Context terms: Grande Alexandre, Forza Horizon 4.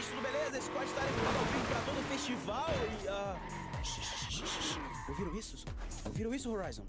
vocês, tudo beleza? Esse quad tá levando ao vivo pra todo o festival e... Ouviram isso? Ouviram isso, Horizon?